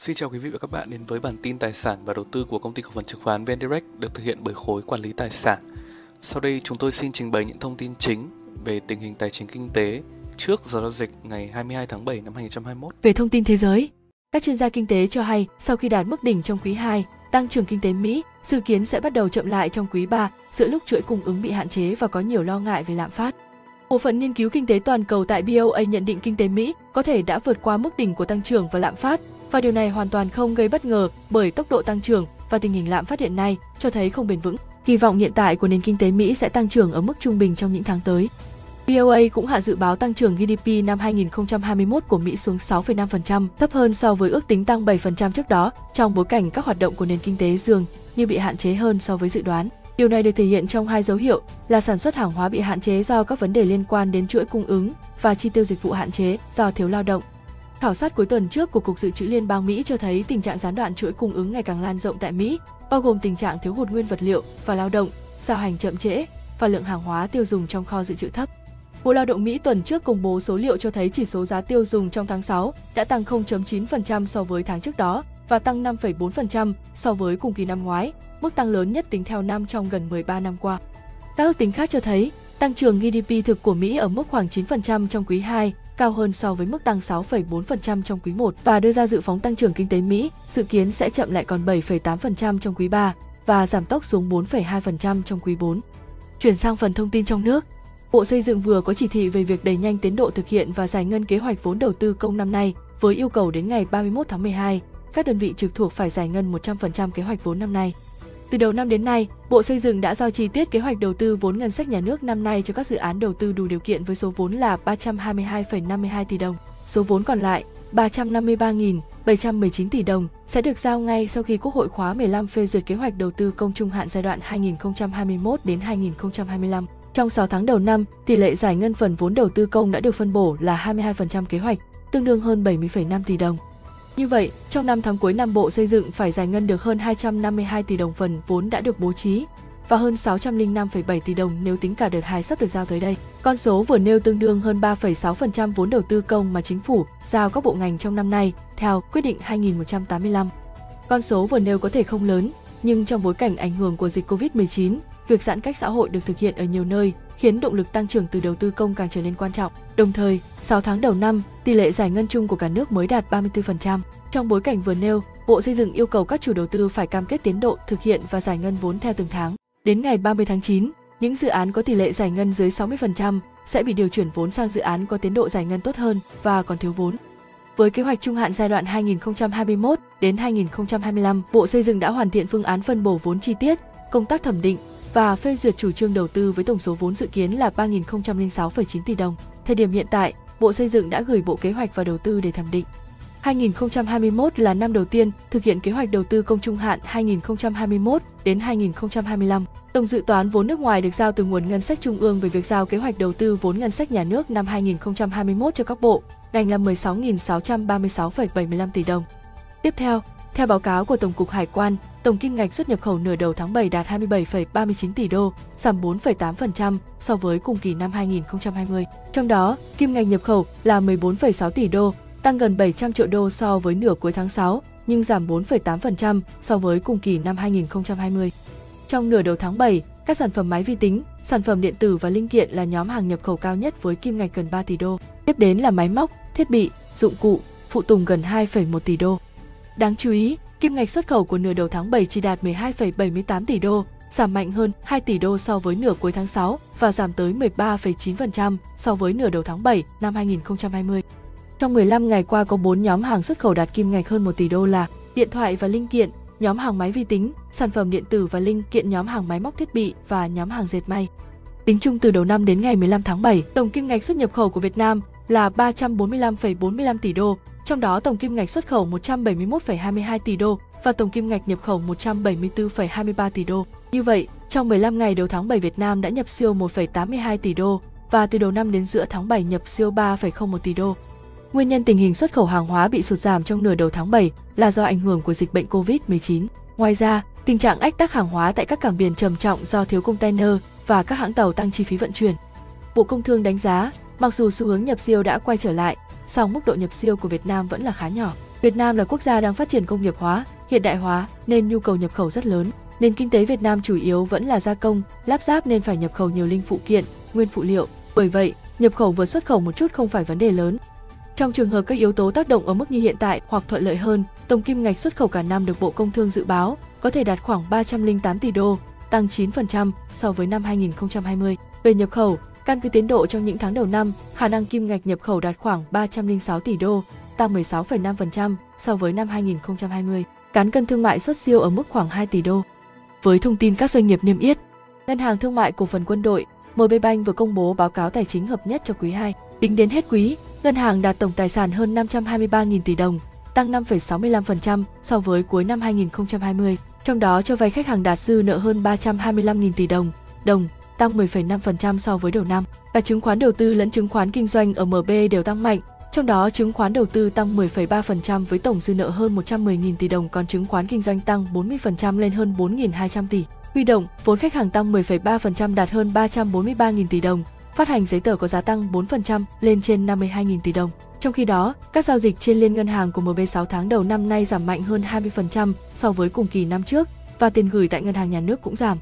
Xin chào quý vị và các bạn đến với bản tin tài sản và đầu tư của công ty cổ phần chứng khoán VNDirect được thực hiện bởi khối quản lý tài sản. Sau đây chúng tôi xin trình bày những thông tin chính về tình hình tài chính kinh tế trước giờ giao dịch ngày 22 tháng 7 năm 2021. Về thông tin thế giới, các chuyên gia kinh tế cho hay sau khi đạt mức đỉnh trong quý 2, tăng trưởng kinh tế Mỹ dự kiến sẽ bắt đầu chậm lại trong quý 3 giữa lúc chuỗi cung ứng bị hạn chế và có nhiều lo ngại về lạm phát. Bộ phận nghiên cứu kinh tế toàn cầu tại BOA nhận định kinh tế Mỹ có thể đã vượt qua mức đỉnh của tăng trưởng và lạm phát, và điều này hoàn toàn không gây bất ngờ bởi tốc độ tăng trưởng và tình hình lạm phát hiện nay cho thấy không bền vững. Kỳ vọng hiện tại của nền kinh tế Mỹ sẽ tăng trưởng ở mức trung bình trong những tháng tới. BOA cũng hạ dự báo tăng trưởng GDP năm 2021 của Mỹ xuống 6,5%, thấp hơn so với ước tính tăng 7% trước đó, trong bối cảnh các hoạt động của nền kinh tế dường như bị hạn chế hơn so với dự đoán. Điều này được thể hiện trong hai dấu hiệu là sản xuất hàng hóa bị hạn chế do các vấn đề liên quan đến chuỗi cung ứng và chi tiêu dịch vụ hạn chế do thiếu lao động. Khảo sát cuối tuần trước của Cục Dự trữ Liên bang Mỹ cho thấy tình trạng gián đoạn chuỗi cung ứng ngày càng lan rộng tại Mỹ, bao gồm tình trạng thiếu hụt nguyên vật liệu và lao động, giao hàng chậm trễ và lượng hàng hóa tiêu dùng trong kho dự trữ thấp. Bộ Lao động Mỹ tuần trước công bố số liệu cho thấy chỉ số giá tiêu dùng trong tháng 6 đã tăng 0,9% so với tháng trước đó và tăng 5,4% so với cùng kỳ năm ngoái, mức tăng lớn nhất tính theo năm trong gần 13 năm qua. Các ước tính khác cho thấy tăng trưởng GDP thực của Mỹ ở mức khoảng 9% trong quý 2, cao hơn so với mức tăng 6,4% trong quý 1 và đưa ra dự phóng tăng trưởng kinh tế Mỹ dự kiến sẽ chậm lại còn 7,8% trong quý 3 và giảm tốc xuống 4,2% trong quý 4. Chuyển sang phần thông tin trong nước, Bộ Xây dựng vừa có chỉ thị về việc đẩy nhanh tiến độ thực hiện và giải ngân kế hoạch vốn đầu tư công năm nay với yêu cầu đến ngày 31 tháng 12, các đơn vị trực thuộc phải giải ngân 100% kế hoạch vốn năm nay. Từ đầu năm đến nay, Bộ Xây dựng đã giao chi tiết kế hoạch đầu tư vốn ngân sách nhà nước năm nay cho các dự án đầu tư đủ điều kiện với số vốn là 322,52 tỷ đồng. Số vốn còn lại, 353.719 tỷ đồng, sẽ được giao ngay sau khi Quốc hội khóa 15 phê duyệt kế hoạch đầu tư công trung hạn giai đoạn 2021 đến 2025. Trong 6 tháng đầu năm, tỷ lệ giải ngân phần vốn đầu tư công đã được phân bổ là 22% kế hoạch, tương đương hơn 70,5 tỷ đồng. Như vậy, trong 5 tháng cuối năm Bộ Xây dựng phải giải ngân được hơn 252 tỷ đồng phần vốn đã được bố trí và hơn 605,7 tỷ đồng nếu tính cả đợt 2 sắp được giao tới đây. Con số vừa nêu tương đương hơn 3,6% vốn đầu tư công mà chính phủ giao các bộ ngành trong năm nay theo quyết định 2185. Con số vừa nêu có thể không lớn, nhưng trong bối cảnh ảnh hưởng của dịch Covid-19, việc giãn cách xã hội được thực hiện ở nhiều nơi khiến động lực tăng trưởng từ đầu tư công càng trở nên quan trọng. Đồng thời, 6 tháng đầu năm, tỷ lệ giải ngân chung của cả nước mới đạt 34%. Trong bối cảnh vừa nêu, Bộ Xây dựng yêu cầu các chủ đầu tư phải cam kết tiến độ thực hiện và giải ngân vốn theo từng tháng. Đến ngày 30 tháng 9, những dự án có tỷ lệ giải ngân dưới 60% sẽ bị điều chuyển vốn sang dự án có tiến độ giải ngân tốt hơn và còn thiếu vốn. Với kế hoạch trung hạn giai đoạn 2021 đến 2025, Bộ Xây dựng đã hoàn thiện phương án phân bổ vốn chi tiết, công tác thẩm định và phê duyệt chủ trương đầu tư với tổng số vốn dự kiến là 3.006,9 tỷ đồng. Thời điểm hiện tại, Bộ Xây dựng đã gửi Bộ Kế hoạch và Đầu tư để thẩm định. 2021 là năm đầu tiên thực hiện kế hoạch đầu tư công trung hạn 2021 đến 2025. Tổng dự toán vốn nước ngoài được giao từ nguồn ngân sách trung ương về việc giao kế hoạch đầu tư vốn ngân sách nhà nước năm 2021 cho các bộ ngành là 16.636,75 tỷ đồng. Tiếp theo, theo báo cáo của Tổng cục Hải quan, tổng kim ngạch xuất nhập khẩu nửa đầu tháng 7 đạt 27,39 tỷ đô, giảm 4,8% so với cùng kỳ năm 2020. Trong đó, kim ngạch nhập khẩu là 14,6 tỷ đô, tăng gần 700 triệu đô so với nửa cuối tháng 6, nhưng giảm 4,8% so với cùng kỳ năm 2020. Trong nửa đầu tháng 7, các sản phẩm máy vi tính, sản phẩm điện tử và linh kiện là nhóm hàng nhập khẩu cao nhất với kim ngạch gần 3 tỷ đô. Tiếp đến là máy móc, thiết bị, dụng cụ, phụ tùng gần 2,1 tỷ đô. Đáng chú ý, kim ngạch xuất khẩu của nửa đầu tháng 7 chỉ đạt 12,78 tỷ đô, giảm mạnh hơn 2 tỷ đô so với nửa cuối tháng 6 và giảm tới 13,9% so với nửa đầu tháng 7 năm 2020. Trong 15 ngày qua có 4 nhóm hàng xuất khẩu đạt kim ngạch hơn 1 tỷ đô là điện thoại và linh kiện, nhóm hàng máy vi tính, sản phẩm điện tử và linh kiện, nhóm hàng máy móc thiết bị và nhóm hàng dệt may. Tính chung từ đầu năm đến ngày 15 tháng 7, tổng kim ngạch xuất nhập khẩu của Việt Nam là 345,45 tỷ đô, trong đó tổng kim ngạch xuất khẩu 171,22 tỷ đô và tổng kim ngạch nhập khẩu 174,23 tỷ đô. Như vậy, trong 15 ngày đầu tháng 7 Việt Nam đã nhập siêu 1,82 tỷ đô và từ đầu năm đến giữa tháng 7 nhập siêu 3,01 tỷ đô. Nguyên nhân tình hình xuất khẩu hàng hóa bị sụt giảm trong nửa đầu tháng 7 là do ảnh hưởng của dịch bệnh COVID-19. Ngoài ra, tình trạng ách tắc hàng hóa tại các cảng biển trầm trọng do thiếu container và các hãng tàu tăng chi phí vận chuyển. Bộ Công Thương đánh giá, mặc dù xu hướng nhập siêu đã quay trở lại, song mức độ nhập siêu của Việt Nam vẫn là khá nhỏ. Việt Nam là quốc gia đang phát triển công nghiệp hóa, hiện đại hóa nên nhu cầu nhập khẩu rất lớn. Nền kinh tế Việt Nam chủ yếu vẫn là gia công, lắp ráp nên phải nhập khẩu nhiều linh phụ kiện, nguyên phụ liệu. Bởi vậy, nhập khẩu vừa xuất khẩu một chút không phải vấn đề lớn. Trong trường hợp các yếu tố tác động ở mức như hiện tại hoặc thuận lợi hơn, tổng kim ngạch xuất khẩu cả năm được Bộ Công Thương dự báo có thể đạt khoảng 308 tỷ đô, tăng 9% so với năm 2020. Về nhập khẩu, căn cứ tiến độ trong những tháng đầu năm, khả năng kim ngạch nhập khẩu đạt khoảng 306 tỷ đô, tăng 16,5% so với năm 2020. Cán cân thương mại xuất siêu ở mức khoảng 2 tỷ đô. Với thông tin các doanh nghiệp niêm yết, Ngân hàng Thương mại Cổ phần Quân đội MB Bank vừa công bố báo cáo tài chính hợp nhất cho quý 2. Tính đến hết quý, ngân hàng đạt tổng tài sản hơn 523.000 tỷ đồng, tăng 5,65% so với cuối năm 2020. Trong đó cho vay khách hàng đạt dư nợ hơn 325.000 tỷ đồng, tăng 10,5% so với đầu năm. Cả chứng khoán đầu tư lẫn chứng khoán kinh doanh ở MB đều tăng mạnh, trong đó chứng khoán đầu tư tăng 10,3% với tổng dư nợ hơn 110.000 tỷ đồng, còn chứng khoán kinh doanh tăng 40% lên hơn 4.200 tỷ. Huy động vốn khách hàng tăng 10,3% đạt hơn 343.000 tỷ đồng, phát hành giấy tờ có giá tăng 4% lên trên 52.000 tỷ đồng. Trong khi đó, các giao dịch trên liên ngân hàng của MB 6 tháng đầu năm nay giảm mạnh hơn 20% so với cùng kỳ năm trước và tiền gửi tại ngân hàng nhà nước cũng giảm.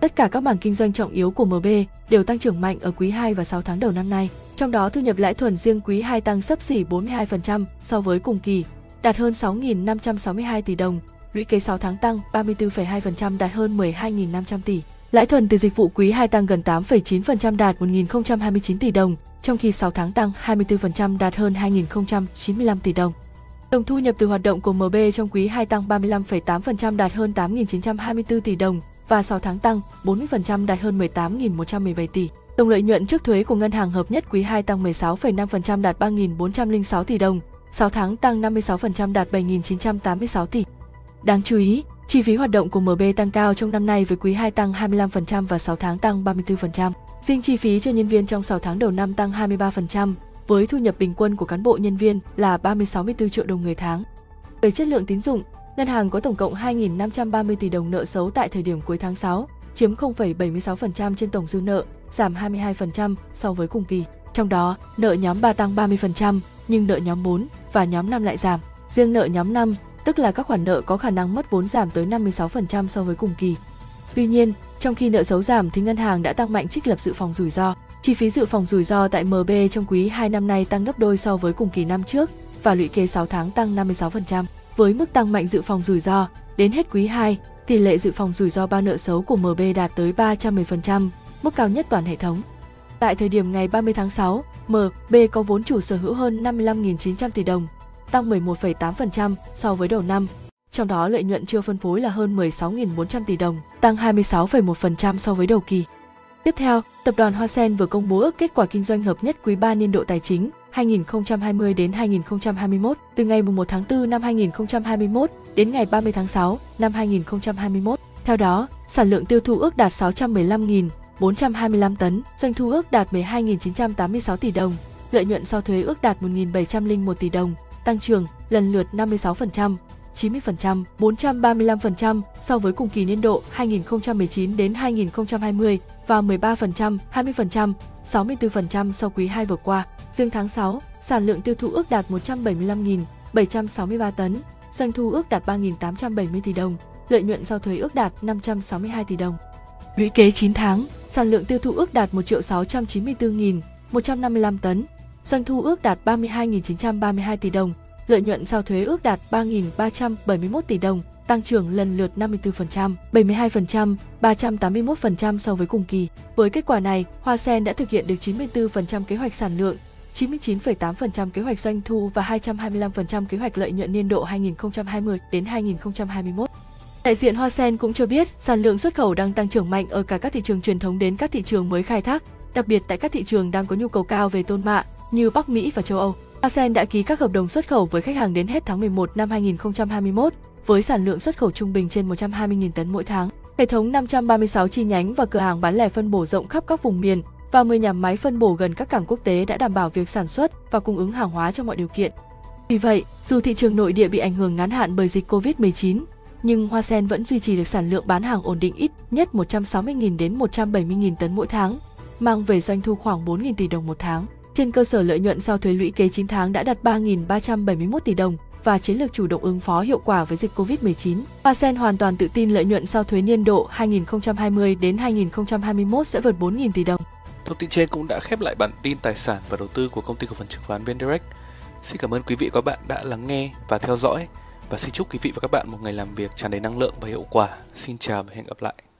Tất cả các mảng kinh doanh trọng yếu của MB đều tăng trưởng mạnh ở quý 2 và 6 tháng đầu năm nay. Trong đó thu nhập lãi thuần riêng quý 2 tăng xấp xỉ 42% so với cùng kỳ, đạt hơn 6.562 tỷ đồng, lũy kế 6 tháng tăng 34,2% đạt hơn 12.500 tỷ. Lãi thuần từ dịch vụ quý 2 tăng gần 8,9% đạt 1.029 tỷ đồng, trong khi 6 tháng tăng 24% đạt hơn 2.095 tỷ đồng. Tổng thu nhập từ hoạt động của MB trong quý 2 tăng 35,8% đạt hơn 8.924 tỷ đồng và 6 tháng tăng 40% đạt hơn 18.117 tỷ. Tổng lợi nhuận trước thuế của ngân hàng hợp nhất quý 2 tăng 16,5% đạt 3.406 tỷ đồng, 6 tháng tăng 56% đạt 7.986 tỷ. Đáng chú ý, chi phí hoạt động của MB tăng cao trong năm nay với quý 2 tăng 25% và 6 tháng tăng 34%. Riêng chi phí cho nhân viên trong 6 tháng đầu năm tăng 23%, với thu nhập bình quân của cán bộ nhân viên là 364 triệu đồng người tháng. Về chất lượng tín dụng, ngân hàng có tổng cộng 2.530 tỷ đồng nợ xấu tại thời điểm cuối tháng 6, chiếm 0,76% trên tổng dư nợ, giảm 22% so với cùng kỳ. Trong đó, nợ nhóm 3 tăng 30%, nhưng nợ nhóm 4 và nhóm 5 lại giảm. Riêng nợ nhóm 5, tức là các khoản nợ có khả năng mất vốn giảm tới 56% so với cùng kỳ. Tuy nhiên, trong khi nợ xấu giảm thì ngân hàng đã tăng mạnh trích lập dự phòng rủi ro. Chi phí dự phòng rủi ro tại MB trong quý 2 năm nay tăng gấp đôi so với cùng kỳ năm trước và lũy kế 6 tháng tăng 56%. Với mức tăng mạnh dự phòng rủi ro, đến hết quý 2, tỷ lệ dự phòng rủi ro bao nợ xấu của MB đạt tới 310%, mức cao nhất toàn hệ thống. Tại thời điểm ngày 30 tháng 6, MB có vốn chủ sở hữu hơn 55.900 tỷ đồng, tăng 11,8% so với đầu năm. Trong đó lợi nhuận chưa phân phối là hơn 16.400 tỷ đồng, tăng 26,1% so với đầu kỳ. Tiếp theo, tập đoàn Hoa Sen vừa công bố ước kết quả kinh doanh hợp nhất quý 3 niên độ tài chính 2020 đến 2021. Từ ngày 1 tháng 4 năm 2021 đến ngày 30 tháng 6 năm 2021. Theo đó, sản lượng tiêu thụ ước đạt 615.425 tấn, doanh thu ước đạt 12.986 tỷ đồng, lợi nhuận sau thuế ước đạt 1.701 tỷ đồng, tăng trưởng lần lượt 56%, 90%, 435% so với cùng kỳ niên độ 2019 đến 2020 và 13%, 20%, 64% sau quý 2 vừa qua. Riêng tháng 6, sản lượng tiêu thụ ước đạt 175.763 tấn, doanh thu ước đạt 3.870 tỷ đồng, lợi nhuận sau thuế ước đạt 562 tỷ đồng. Lũy kế 9 tháng, sản lượng tiêu thụ ước đạt 1.694.155 tấn, doanh thu ước đạt 32.932 tỷ đồng, lợi nhuận sau thuế ước đạt 3.371 tỷ đồng, tăng trưởng lần lượt 54%, 72%, 381% so với cùng kỳ. Với kết quả này, Hoa Sen đã thực hiện được 94% kế hoạch sản lượng, 99,8% kế hoạch doanh thu và 225% kế hoạch lợi nhuận niên độ 2020 đến 2021. Đại diện Hoa Sen cũng cho biết sản lượng xuất khẩu đang tăng trưởng mạnh ở cả các thị trường truyền thống đến các thị trường mới khai thác, đặc biệt tại các thị trường đang có nhu cầu cao về tôn mạ như Bắc Mỹ và châu Âu. Hoa Sen đã ký các hợp đồng xuất khẩu với khách hàng đến hết tháng 11 năm 2021 với sản lượng xuất khẩu trung bình trên 120.000 tấn mỗi tháng. Hệ thống 536 chi nhánh và cửa hàng bán lẻ phân bổ rộng khắp các vùng miền và 10 nhà máy phân bổ gần các cảng quốc tế đã đảm bảo việc sản xuất và cung ứng hàng hóa trong mọi điều kiện. Vì vậy, dù thị trường nội địa bị ảnh hưởng ngắn hạn bởi dịch Covid-19, nhưng Hoa Sen vẫn duy trì được sản lượng bán hàng ổn định ít nhất 160.000 đến 170.000 tấn mỗi tháng, mang về doanh thu khoảng 4.000 tỷ đồng một tháng. Trên cơ sở lợi nhuận sau thuế lũy kế 9 tháng đã đạt 3.371 tỷ đồng, và chiến lược chủ động ứng phó hiệu quả với dịch Covid-19. Hoa Sen hoàn toàn tự tin lợi nhuận sau thuế niên độ 2020 đến 2021 sẽ vượt 4.000 tỷ đồng. Thông tin trên cũng đã khép lại bản tin tài sản và đầu tư của công ty cổ phần chứng khoán VNDirect. Xin cảm ơn quý vị và các bạn đã lắng nghe và theo dõi, và xin chúc quý vị và các bạn một ngày làm việc tràn đầy năng lượng và hiệu quả. Xin chào và hẹn gặp lại.